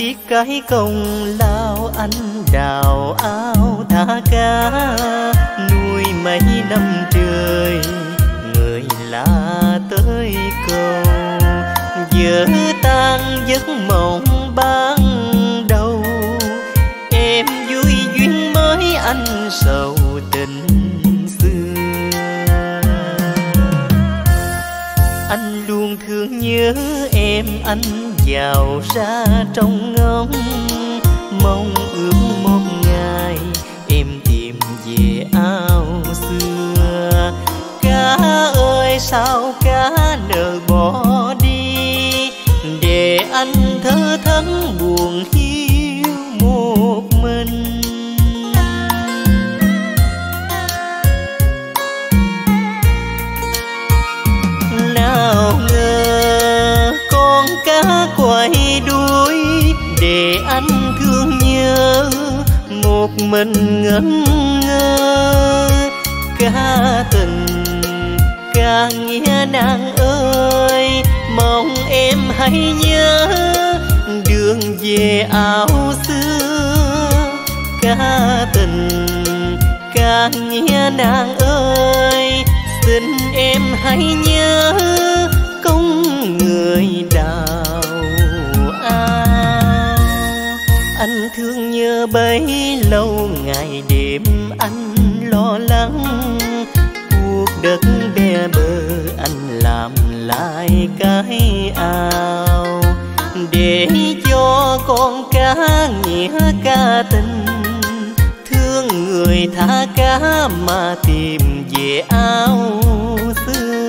tiếc cái công lao anh đào ao thả cá nuôi mấy năm trời người lạ tới câu giờ tan giấc mộng ban đầu em vui duyên mới anh sầu tình xưa anh luôn thương nhớ em anh vào ra trong ngóng mong ước một ngày em tìm về ao xưa cá ơi sao cá nỡ bỏ đi để anh thơ thẫn buồn hiu một mình. Nào ngờ con cá quay đuôi để anh thương nhớ một mình ngẩn ngơ cá tình cá nghĩa nàng ơi mong em hãy nhớ đường về ao xưa cá tình cá nghĩa nàng ơi xin em hãy nhớ công người đào ao. Anh thương nhớ bấy lâu ngày đêm anh lo lắng cuộc đất bè bơ anh làm lại cái ao để cho con cá nghĩa cá tình thương người tha cá mà tìm về ao xưa.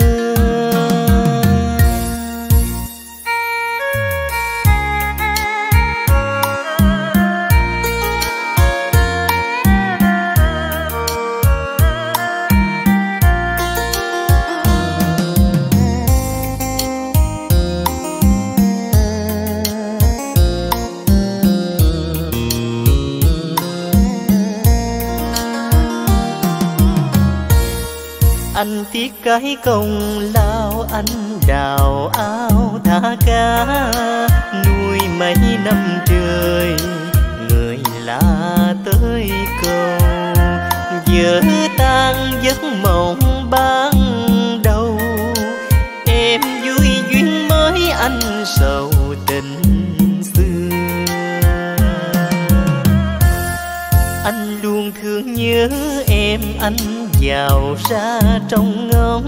Anh tiếc cái công lao anh đào ao thả cá nuôi mấy năm trời người lạ tới câu giờ tan giấc mộng ban đầu em vui duyên mới anh sầu tình xưa anh luôn thương nhớ em anh vào ra trong ngóng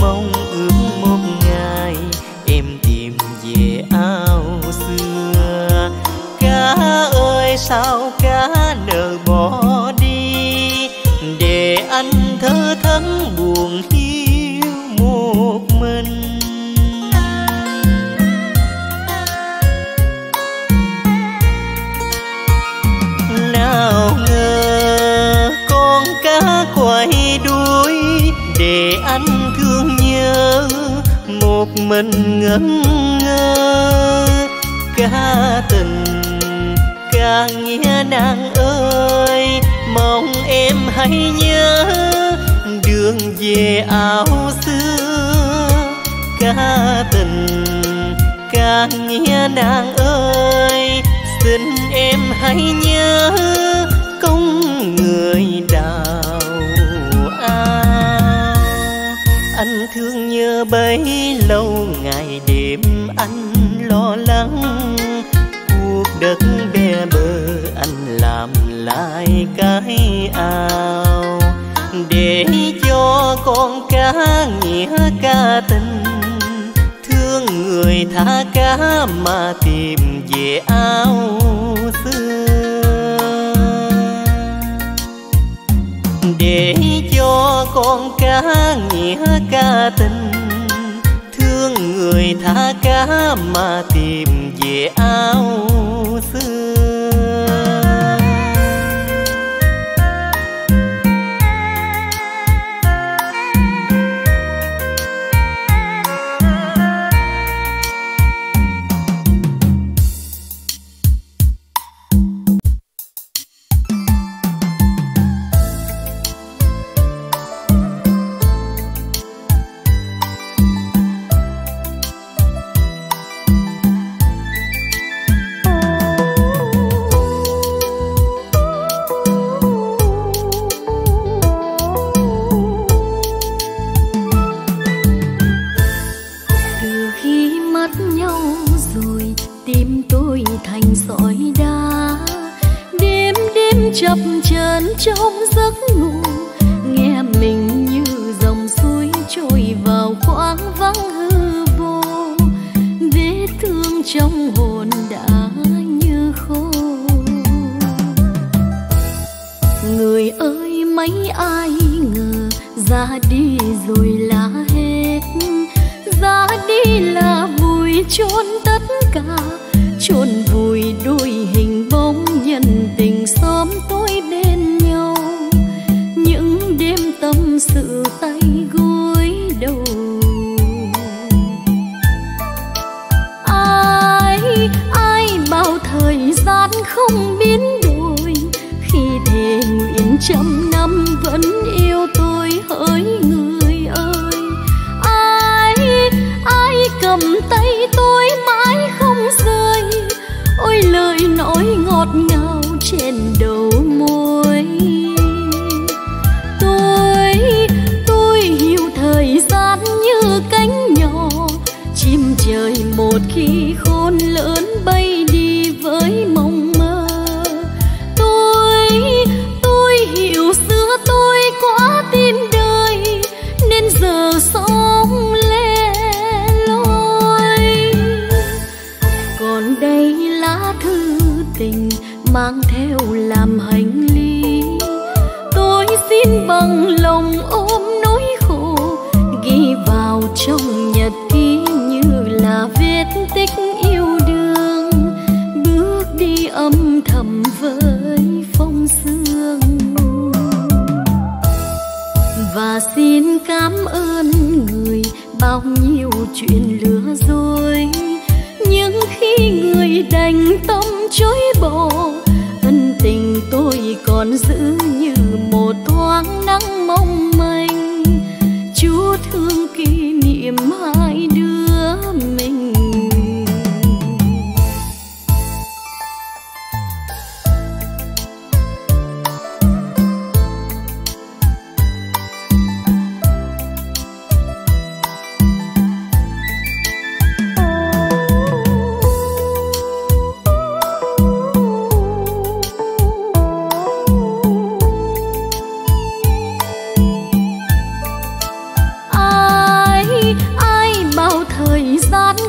mong ước một ngày em tìm về ao xưa cá ơi sao cá nỡ bỏ đi để anh thơ thẫn buồn hiu một mình. Nào ngờ con cá quay đuôi để anh thương nhớ một mình ngẩn ngơ cá tình cá nghĩa nàng ơi mong em hãy nhớ đường về ao xưa cá tình cá nghĩa nàng ơi xin em hãy nhớ công người đào ao anh thương nhớ bấy lâu ngày đêm anh lo lắng cuộc đất bè bơ anh làm lại cái ao để cho con cá nghĩa cá tình thương người tha cá mà tìm về ao xưa để cho con cá nghĩa cá tình thương người tha cá mà tìm về ao xưa. chập chờn trong giấc ngủ, nghe mình như dòng suối trôi vào khoáng vắng hư vô, vết thương trong hồn đã như khô. Người ơi mấy ai ngờ ra đi rồi là hết, ra đi là vùi chôn tất cả, chôn vùi đôi hình bóng nhân tình sớm tối bên nhau, những đêm tâm sự tay gối đầu. Ai bao thời gian không biến đổi, khi thề nguyện trăm năm vẫn yêu tôi hỡi người ơi. Ai cầm tay tôi mãi không rơi, ôi lời nói ngọt ngào trên đầu môi. Tôi hiểu thời gian như cánh nhỏ, chim trời một khi khôn lớn bay đi với mộng mơ. Tôi hiểu xưa tôi quá tin đời, nên giờ sống lẻ loi. Còn đây lá thư tình mang theo làm hành lý, tôi xin bằng lòng ôm nỗi khổ, ghi vào trong nhật ký như là vết tích yêu đương, bước đi âm thầm với phong sương. Và xin cảm ơn người bao nhiêu chuyện lừa dối, nhưng khi người đành tâm chối bỏ, ân tình tôi còn giữ như một thoáng nắng mong manh, chút thương kỷ niệm hai đứa mình.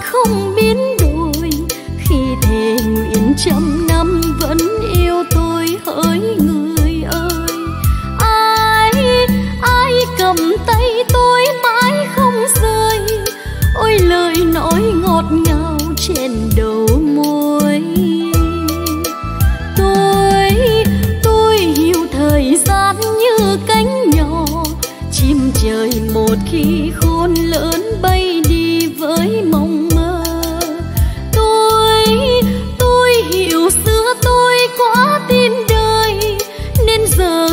Không biến đổi, khi thề nguyện trăm năm vẫn yêu tôi hỡi người ơi. Ai cầm tay tôi mãi không rơi, ôi lời nói ngọt ngào trên đầu môi. Tôi hiểu thời gian như cánh nhỏ, chim trời một khi khôn lớn bay đi với mong.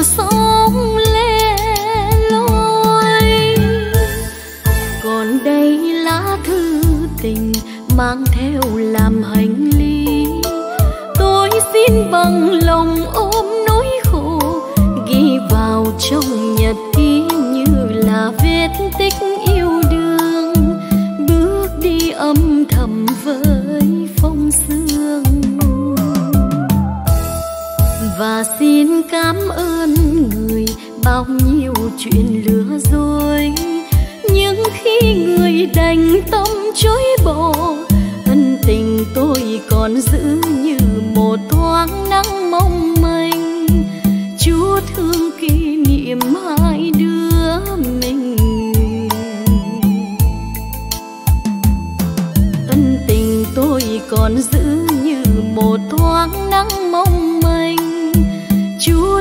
Sống lẻ loi. Còn đây lá thư tình mang theo làm hành lý, tôi xin bằng lòng ôm nỗi khổ, ghi vào trong nhật ký như là vết tích yêu đương, bước đi âm thầm với phong sương. Và xin cảm ơn người bao nhiêu chuyện lừa dối, nhưng khi người đành tâm chối bỏ, ân tình tôi còn giữ như một thoáng nắng mong manh, chúa thương kỷ niệm hai đứa mình. Ân tình tôi còn giữ như một thoáng nắng mong manh, chúa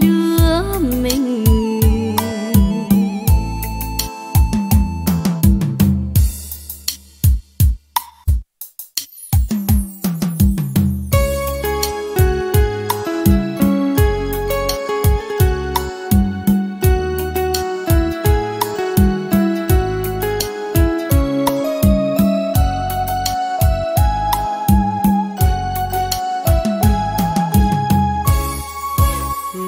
đứa mình.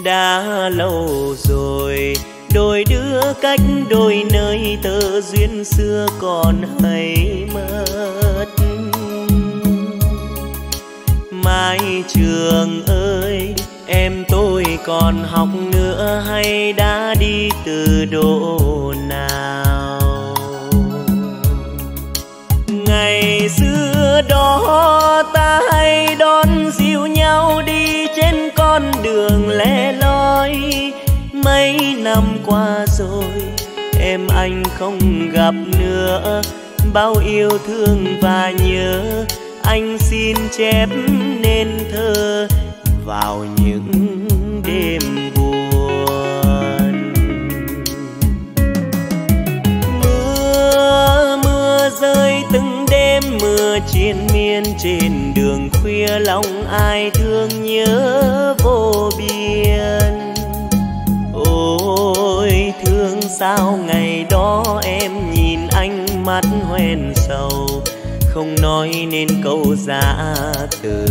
Đã lâu rồi đôi đứa cách đôi nơi, tơ duyên xưa còn hay mất mà mái trường ơi, em tôi còn học nữa hay đã đi từ độ nào? Ngày xưa đó ta hay đón dìu nhau đi trên con đường lẻ loi. Mấy năm qua rồi em anh không gặp nữa, bao yêu thương và nhớ anh xin chép nên thơ vào những đêm buồn. Mưa rơi từng đêm, mưa triền miên trên đường khuya, lòng ai thương nhớ vô biên. Ôi thương sao ngày đó em nhìn anh mắt hoen sầu, không nói nên câu giã từ.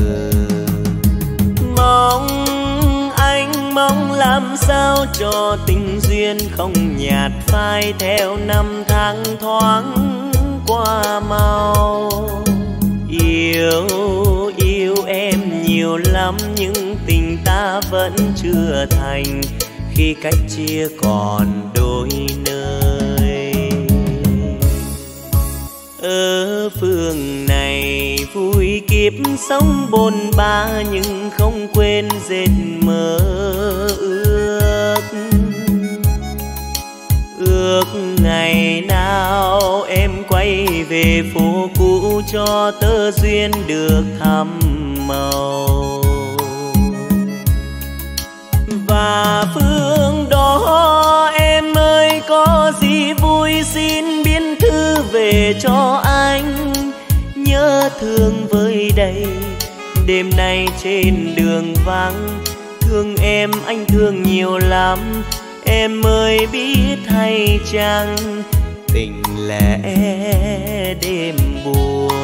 Mong anh mong làm sao cho tình duyên không nhạt phai, theo năm tháng thoáng qua mau. Yêu em nhiều lắm nhưng tình ta vẫn chưa thành, khi cách chia còn đôi nơi. Ở phương này vui kiếp sống bôn ba, nhưng không quên dệt mơ ước. Ước ngày nào em quay về phố cũ, cho tơ duyên được thắm màu. Và phương đó em ơi có gì vui xin biên thư về cho anh, nhớ thương với đây. Đêm nay trên đường vắng, thương em anh thương nhiều lắm, em ơi biết hay chăng tình lẽ đêm buồn.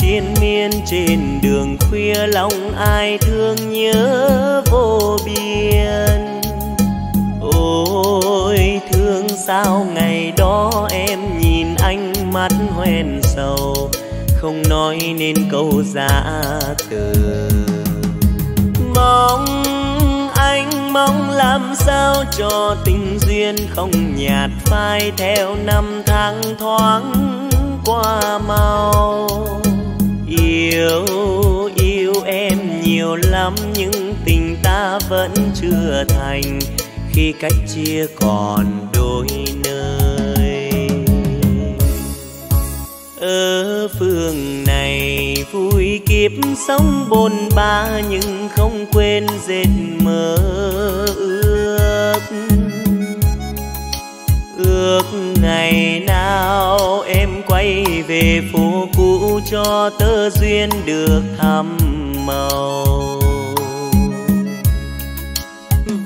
Triền miên trên đường khuya, lòng ai thương nhớ vô biên. Ôi thương sao ngày đó em nhìn anh mắt hoen sầu, không nói nên câu giã từ. Mong anh mong làm sao cho tình duyên không nhạt phai, theo năm tháng thoáng qua mau. Yêu em nhiều lắm nhưng tình ta vẫn chưa thành, khi cách chia còn đôi nơi. Ở phương này vui kiếp sống bôn ba, nhưng không quên dệt mơ ước. Ước ngày nào em quay về phố cũ, cho tơ duyên được thắm màu.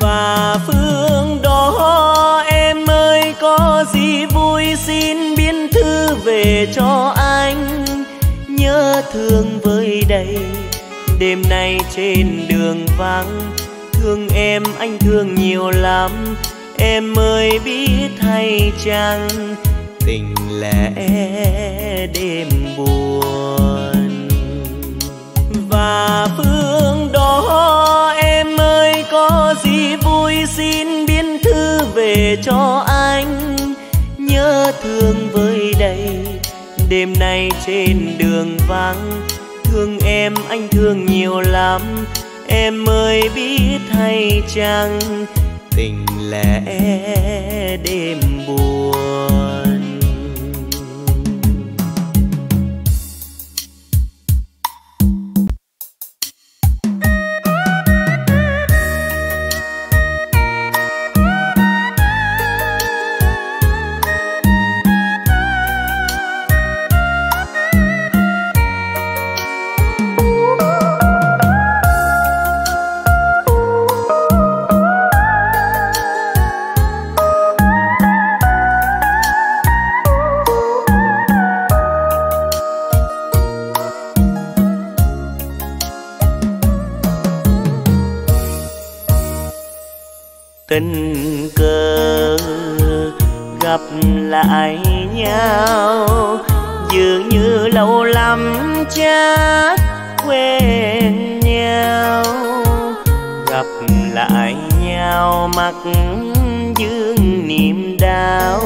Và phương đó em ơi có gì vui xin biên thư về cho anh, nhớ thương với đây. Đêm nay trên đường vắng, thương em anh thương nhiều lắm, em ơi biết hay chăng tình lẽ đêm buồn. Và phương đó em ơi có gì vui xin biên thư về cho anh, nhớ thương với đây. Đêm nay trên đường vắng, thương em anh thương nhiều lắm, em ơi biết hay chăng tình lẽ đêm buồn. tình cờ gặp lại nhau, dường như lâu lắm chát quen nhau. Gặp lại nhau mặc dương niềm đau,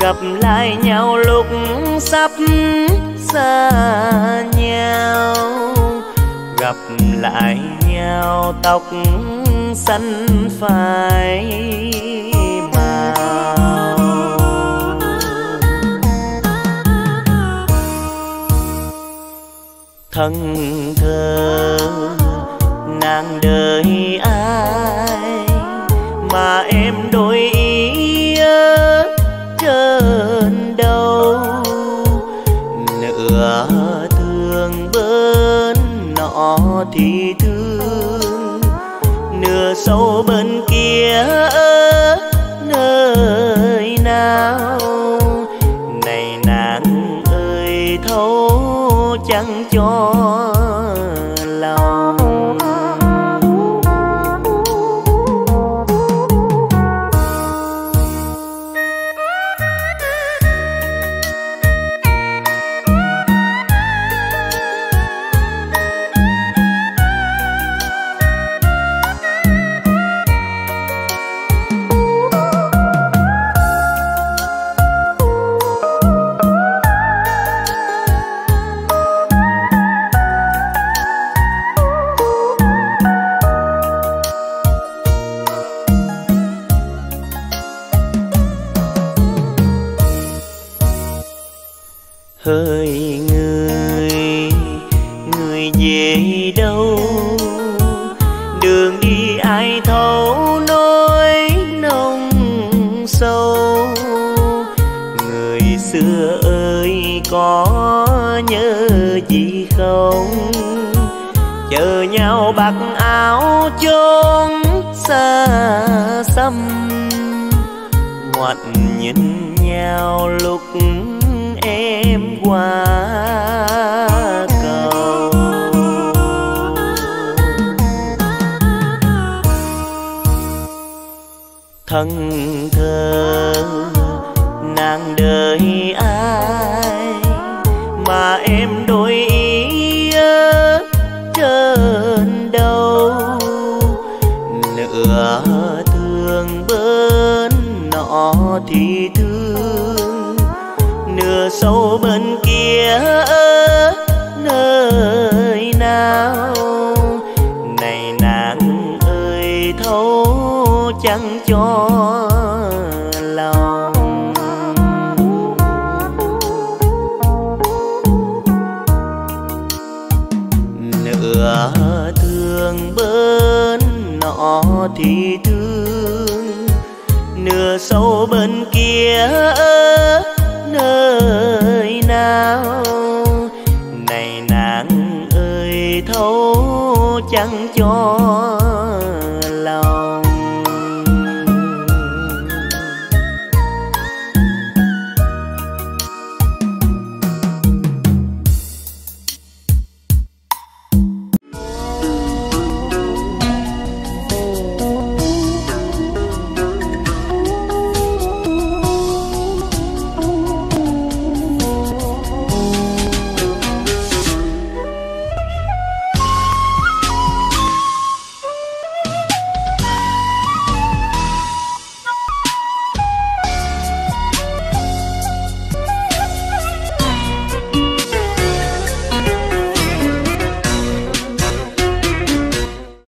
gặp lại nhau lúc sắp xa nhau. Gặp lại nhau tóc xanh phai màu, thân thơ nàng đời ai mà em đổi ý ở trên đâu. Nửa thương bên nọ thì thương, nửa sâu bên kia ở nơi nào. Này nàng ơi thấu chẳng cho lòng, hỡi người, người về đâu? Đường đi ai thấu nỗi nồng sâu. Người xưa ơi có nhớ gì không? Chờ nhau mặc áo chốn xa xăm, ngoặt nhìn nhau lúc em qua cầu. Thân thơ nàng đời ai mà em đổi ý ở trên đâu. Nửa thương bên nọ thì thương, nửa sâu bên kia ở nơi nào. Này nàng ơi thấu chẳng cho lòng, nửa thương bên nọ thì thương, nửa sâu bên kia ở nơi nào. Này nàng ơi thấu chẳng cho